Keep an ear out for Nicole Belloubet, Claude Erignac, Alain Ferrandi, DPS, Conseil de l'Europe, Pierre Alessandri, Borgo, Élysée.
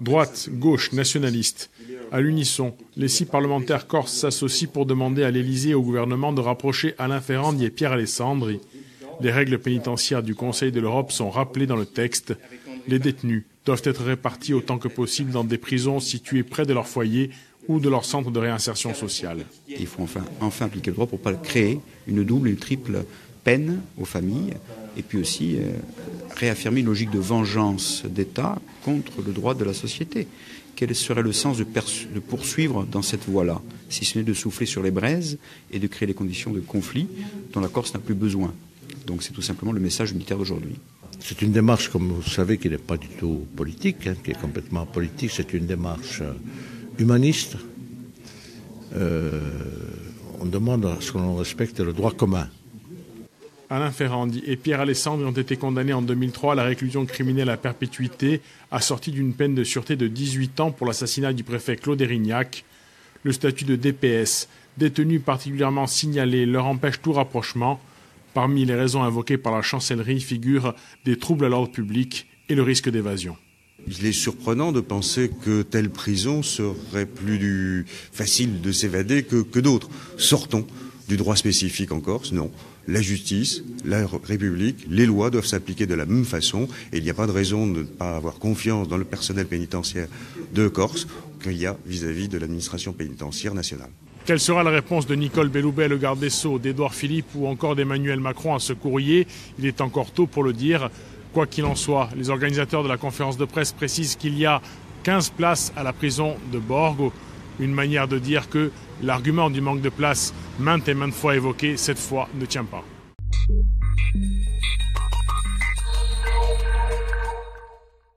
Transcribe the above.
Droite, gauche, nationaliste. À l'unisson, les 6 parlementaires corses s'associent pour demander à l'Élysée et au gouvernement de rapprocher Alain Ferrandi et Pierre Alessandri. Les règles pénitentiaires du Conseil de l'Europe sont rappelées dans le texte. Les détenus doivent être répartis autant que possible dans des prisons situées près de leur foyer ou de leur centre de réinsertion sociale. Il faut enfin appliquer le droit pour ne pas créer une double et une triple peine aux familles et puis aussi réaffirmer une logique de vengeance d'État contre le droit de la société. Quel serait le sens de poursuivre dans cette voie-là, si ce n'est de souffler sur les braises et de créer les conditions de conflit dont la Corse n'a plus besoin? Donc c'est tout simplement le message unitaire d'aujourd'hui. C'est une démarche, comme vous savez, qui n'est pas du tout politique, qui est complètement politique. C'est une démarche humaniste. On demande à ce qu'on respecte le droit commun. Alain Ferrandi et Pierre Alessandri ont été condamnés en 2003 à la réclusion criminelle à perpétuité, assortie d'une peine de sûreté de 18 ans pour l'assassinat du préfet Claude Erignac. Le statut de DPS, détenus particulièrement signalés, leur empêche tout rapprochement. Parmi les raisons invoquées par la Chancellerie figurent des troubles à l'ordre public et le risque d'évasion. Il est surprenant de penser que telle prison serait plus facile de s'évader que d'autres. Sortons du droit spécifique en Corse, non. La justice, la République, les lois doivent s'appliquer de la même façon et il n'y a pas de raison de ne pas avoir confiance dans le personnel pénitentiaire de Corse qu'il y a vis-à-vis de l'administration pénitentiaire nationale. Quelle sera la réponse de Nicole Belloubet, le garde des Sceaux, d'Édouard Philippe ou encore d'Emmanuel Macron à ce courrier? Il est encore tôt pour le dire. Quoi qu'il en soit, les organisateurs de la conférence de presse précisent qu'il y a 15 places à la prison de Borgo. Une manière de dire que l'argument du manque de place, maintes et maintes fois évoqué, cette fois ne tient pas.